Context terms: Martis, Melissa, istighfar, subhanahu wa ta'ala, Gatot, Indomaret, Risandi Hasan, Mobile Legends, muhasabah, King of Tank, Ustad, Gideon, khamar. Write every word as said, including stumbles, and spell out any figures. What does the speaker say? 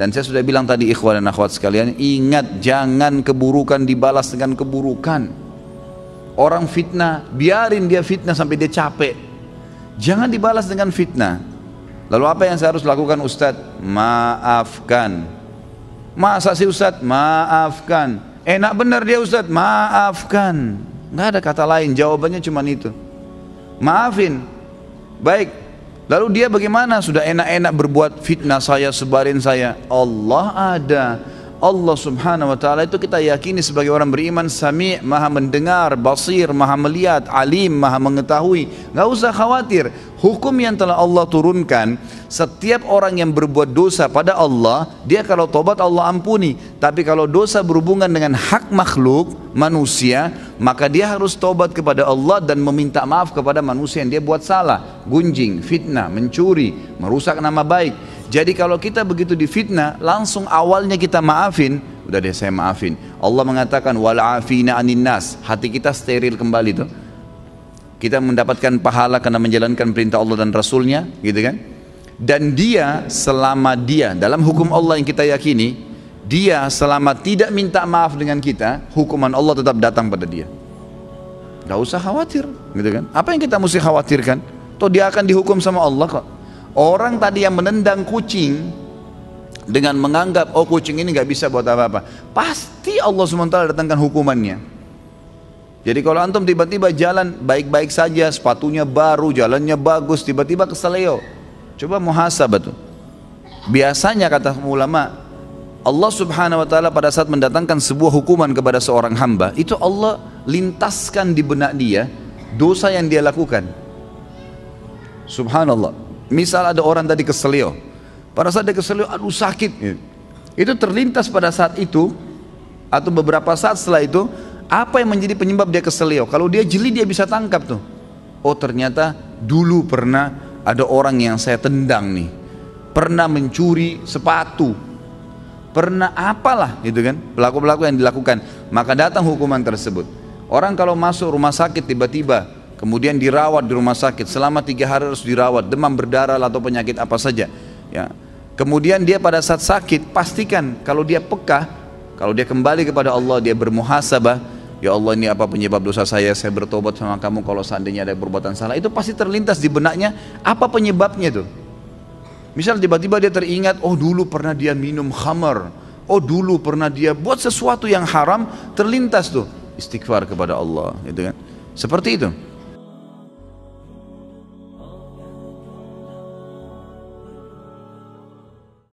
Dan saya sudah bilang tadi, ikhwan dan akhwat sekalian, ingat, jangan keburukan dibalas dengan keburukan. Orang fitnah, biarin dia fitnah sampai dia capek, jangan dibalas dengan fitnah. Lalu apa yang saya harus lakukan, Ustaz? Maafkan. Masa sih Ustaz? Maafkan. Enak benar dia Ustaz? Maafkan. Nggak ada kata lain, jawabannya cuma itu, maafin. Baik, lalu dia bagaimana? Sudah enak-enak berbuat fitnah saya, sebarin saya. Allah ada, Allah subhanahu wa ta'ala itu kita yakini sebagai orang beriman, sami' maha mendengar, basir maha melihat, alim maha mengetahui. Nggak usah khawatir, hukum yang telah Allah turunkan, setiap orang yang berbuat dosa pada Allah, dia kalau tobat Allah ampuni. Tapi kalau dosa berhubungan dengan hak makhluk, manusia, maka dia harus tobat kepada Allah dan meminta maaf kepada manusia yang dia buat salah, gunjing, fitnah, mencuri, merusak nama baik. Jadi kalau kita begitu difitnah, langsung awalnya kita maafin, udah deh saya maafin. Allah mengatakan wal afina anin nas, hati kita steril kembali tuh. Kita mendapatkan pahala karena menjalankan perintah Allah dan Rasulnya, gitu kan? Dan dia selama dia dalam hukum Allah yang kita yakini, dia selama tidak minta maaf dengan kita, hukuman Allah tetap datang pada dia. Gak usah khawatir, gitu kan? Apa yang kita mesti khawatirkan? Toh dia akan dihukum sama Allah kok. Orang tadi yang menendang kucing dengan menganggap oh kucing ini nggak bisa buat apa-apa, pasti Allah subhanahu wa taala datangkan hukumannya. Jadi kalau antum tiba-tiba jalan baik-baik saja, sepatunya baru, jalannya bagus, tiba-tiba keseleo, coba muhasabah tuh. Biasanya kata ulama, Allah subhanahu wa ta'ala pada saat mendatangkan sebuah hukuman kepada seorang hamba, itu Allah lintaskan di benak dia dosa yang dia lakukan. Subhanallah. Misal ada orang tadi keselio, pada saat dia keselio, aduh sakit, itu terlintas pada saat itu atau beberapa saat setelah itu, apa yang menjadi penyebab dia keselio. Kalau dia jeli dia bisa tangkap tuh, oh ternyata dulu pernah ada orang yang saya tendang nih, pernah mencuri sepatu, pernah apalah gitu kan, pelaku-pelaku yang dilakukan. Maka datang hukuman tersebut. Orang kalau masuk rumah sakit tiba-tiba, kemudian dirawat di rumah sakit selama tiga hari, harus dirawat demam berdarah atau penyakit apa saja ya. Kemudian dia pada saat sakit, pastikan kalau dia peka, kalau dia kembali kepada Allah, dia bermuhasabah, ya Allah ini apa penyebab dosa saya, saya bertobat sama kamu kalau seandainya ada perbuatan salah, itu pasti terlintas di benaknya apa penyebabnya tuh. Misal tiba-tiba dia teringat, oh dulu pernah dia minum khamar, oh dulu pernah dia buat sesuatu yang haram, terlintas tuh istighfar kepada Allah gitu kan. Seperti itu.